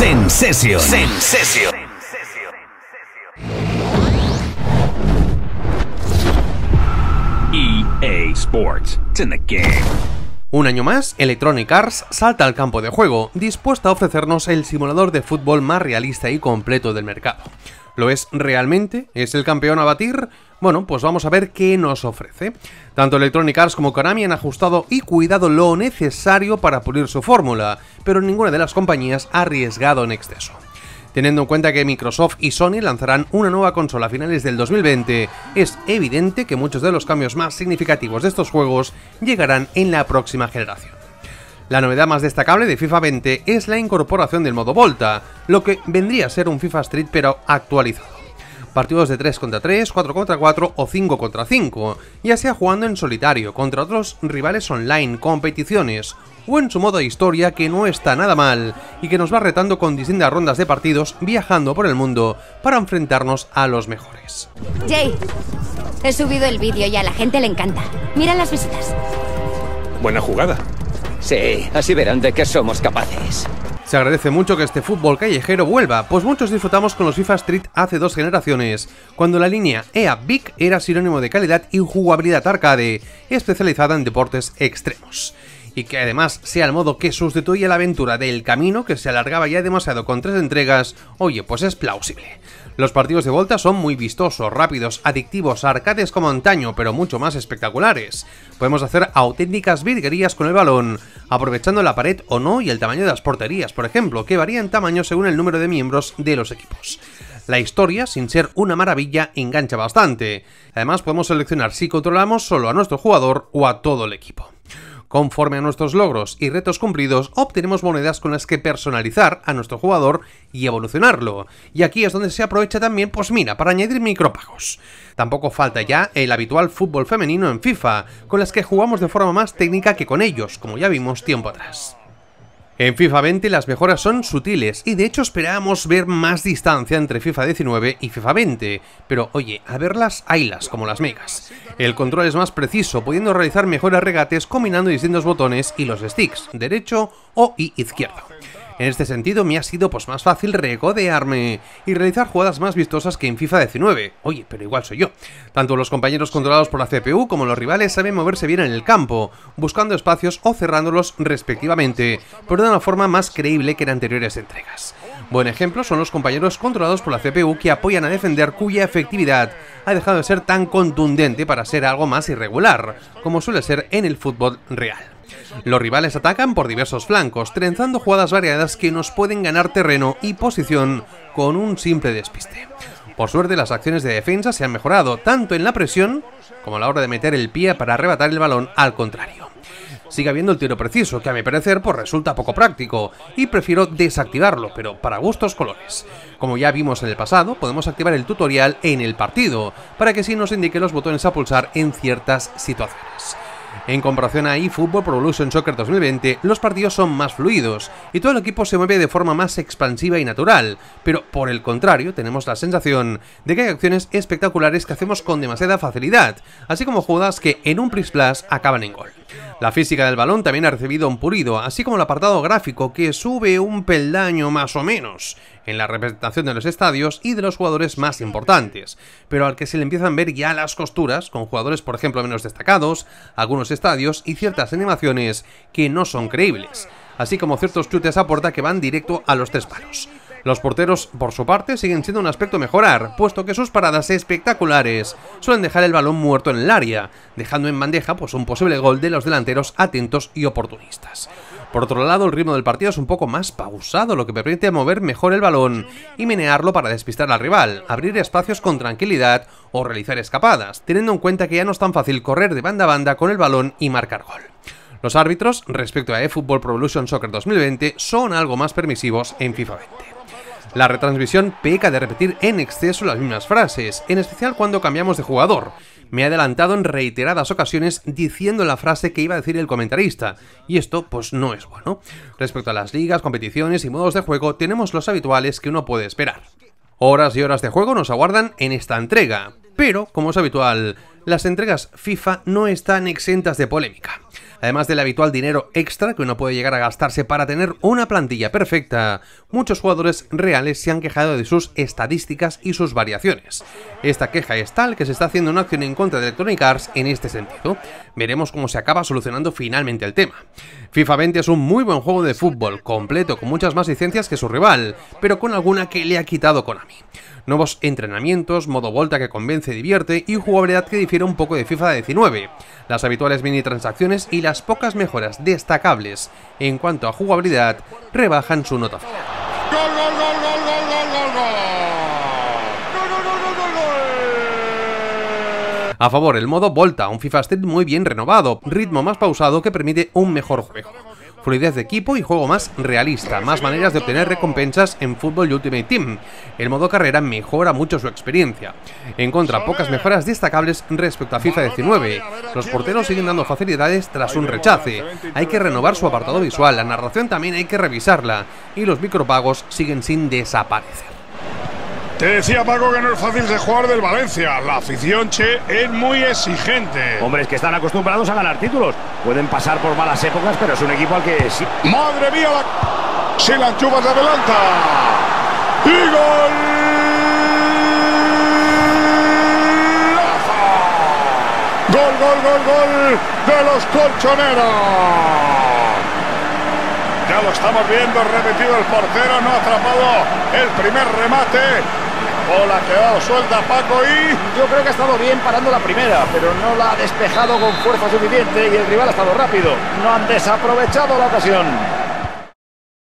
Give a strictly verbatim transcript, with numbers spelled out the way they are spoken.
Sensession. Sensession. E A Sports. It's in the game. Un año más, Electronic Arts salta al campo de juego, dispuesta a ofrecernos el simulador de fútbol más realista y completo del mercado. ¿Lo es realmente? ¿Es el campeón a batir? Bueno, pues vamos a ver qué nos ofrece. Tanto Electronic Arts como Konami han ajustado y cuidado lo necesario para pulir su fórmula, pero ninguna de las compañías ha arriesgado en exceso. Teniendo en cuenta que Microsoft y Sony lanzarán una nueva consola a finales del dos mil veinte, es evidente que muchos de los cambios más significativos de estos juegos llegarán en la próxima generación. La novedad más destacable de FIFA veinte es la incorporación del modo Volta, lo que vendría a ser un FIFA Street pero actualizado. Partidos de tres contra tres, cuatro contra cuatro o cinco contra cinco, ya sea jugando en solitario, contra otros rivales online, competiciones o en su modo de historia, que no está nada mal y que nos va retando con distintas rondas de partidos viajando por el mundo para enfrentarnos a los mejores. Jay, he subido el vídeo y a la gente le encanta. Mira las visitas. Buena jugada. Sí, así verán de qué somos capaces. Se agradece mucho que este fútbol callejero vuelva, pues muchos disfrutamos con los FIFA Street hace dos generaciones, cuando la línea E A Big era sinónimo de calidad y jugabilidad arcade, especializada en deportes extremos. Y que además sea el modo que sustituye la aventura del camino, que se alargaba ya demasiado con tres entregas, oye, pues es plausible. Los partidos de Volta son muy vistosos, rápidos, adictivos, arcades como antaño, pero mucho más espectaculares. Podemos hacer auténticas virguerías con el balón, aprovechando la pared o no y el tamaño de las porterías, por ejemplo, que varía en tamaño según el número de miembros de los equipos. La historia, sin ser una maravilla, engancha bastante. Además, podemos seleccionar si controlamos solo a nuestro jugador o a todo el equipo. Conforme a nuestros logros y retos cumplidos, obtenemos monedas con las que personalizar a nuestro jugador y evolucionarlo. Y aquí es donde se aprovecha también, pues mira, para añadir micropagos. Tampoco falta ya el habitual fútbol femenino en FIFA, con las que jugamos de forma más técnica que con ellos, como ya vimos tiempo atrás. En FIFA veinte las mejoras son sutiles y de hecho esperábamos ver más distancia entre FIFA diecinueve y FIFA veinte, pero oye, a verlas, haylas, como las megas. El control es más preciso, pudiendo realizar mejores regates combinando distintos botones y los sticks, derecho o y izquierdo. En este sentido me ha sido pues más fácil regodearme y realizar jugadas más vistosas que en FIFA diecinueve, oye, pero igual soy yo. Tanto los compañeros controlados por la C P U como los rivales saben moverse bien en el campo, buscando espacios o cerrándolos respectivamente, pero de una forma más creíble que en anteriores entregas. Buen ejemplo son los compañeros controlados por la C P U que apoyan a defender, cuya efectividad ha dejado de ser tan contundente para ser algo más irregular, como suele ser en el fútbol real. Los rivales atacan por diversos flancos, trenzando jugadas variadas que nos pueden ganar terreno y posición con un simple despiste. Por suerte, las acciones de defensa se han mejorado, tanto en la presión como a la hora de meter el pie para arrebatar el balón al contrario. Sigue habiendo el tiro preciso, que a mi parecer pues resulta poco práctico y prefiero desactivarlo, pero para gustos colores. Como ya vimos en el pasado, podemos activar el tutorial en el partido, para que sí nos indique los botones a pulsar en ciertas situaciones. En comparación a eFootball Pro Evolution Soccer dos mil veinte, los partidos son más fluidos y todo el equipo se mueve de forma más expansiva y natural, pero por el contrario tenemos la sensación de que hay acciones espectaculares que hacemos con demasiada facilidad, así como jugadas que en un plis-plas acaban en gol. La física del balón también ha recibido un pulido, así como el apartado gráfico, que sube un peldaño más o menos en la representación de los estadios y de los jugadores más importantes, pero al que se le empiezan a ver ya las costuras, con jugadores por ejemplo menos destacados, algunos estadios y ciertas animaciones que no son creíbles, así como ciertos chutes a puerta que van directo a los tres palos. Los porteros, por su parte, siguen siendo un aspecto a mejorar, puesto que sus paradas espectaculares suelen dejar el balón muerto en el área, dejando en bandeja pues un posible gol de los delanteros atentos y oportunistas. Por otro lado, el ritmo del partido es un poco más pausado, lo que permite mover mejor el balón y menearlo para despistar al rival, abrir espacios con tranquilidad o realizar escapadas, teniendo en cuenta que ya no es tan fácil correr de banda a banda con el balón y marcar gol. Los árbitros, respecto a eFootball Pro Evolution Soccer dos mil veinte, son algo más permisivos en FIFA veinte. La retransmisión peca de repetir en exceso las mismas frases, en especial cuando cambiamos de jugador. Me he adelantado en reiteradas ocasiones diciendo la frase que iba a decir el comentarista, y esto pues no es bueno. Respecto a las ligas, competiciones y modos de juego, tenemos los habituales que uno puede esperar. Horas y horas de juego nos aguardan en esta entrega, pero, como es habitual, las entregas FIFA no están exentas de polémica. además del habitual dinero extra que uno puede llegar a gastarse para tener una plantilla perfecta, muchos jugadores reales se han quejado de sus estadísticas y sus variaciones. Esta queja es tal que se está haciendo una acción en contra de Electronic Arts en este sentido. Veremos cómo se acaba solucionando finalmente el tema. FIFA veinte es un muy buen juego de fútbol, completo, con muchas más licencias que su rival, pero con alguna que le ha quitado Konami. Nuevos entrenamientos, modo Volta que convence y divierte y jugabilidad que difiere un poco de FIFA diecinueve, las habituales mini transacciones y las pocas mejoras destacables en cuanto a jugabilidad rebajan su nota final. ¡Gol, gol, gol, gol, gol, gol, gol! A favor, el modo Volta, un FIFA Street muy bien renovado, ritmo más pausado que permite un mejor juego, fluidez de equipo y juego más realista, más maneras de obtener recompensas en Fútbol y Ultimate Team. El modo carrera mejora mucho su experiencia. En contra, pocas mejoras destacables respecto a FIFA diecinueve. Los porteros siguen dando facilidades tras un rechace. Hay que renovar su apartado visual, la narración también hay que revisarla. Y los micropagos siguen sin desaparecer. Te decía, Paco, que no es fácil de jugar del Valencia. La afición, che, es muy exigente. Hombres que están acostumbrados a ganar títulos. Pueden pasar por malas épocas, pero es un equipo al que sí. ¡Madre mía! La... Si la enchufas de adelanta. ¡Y gol! ¡Gol, gol, gol, gol! ¡De los colchoneros! Ya lo estamos viendo repetido, el portero no ha atrapado el primer remate. Bola que ha dado suelta Paco y... Yo creo que ha estado bien parando la primera, pero no la ha despejado con fuerza suficiente y el rival ha estado rápido. No han desaprovechado la ocasión.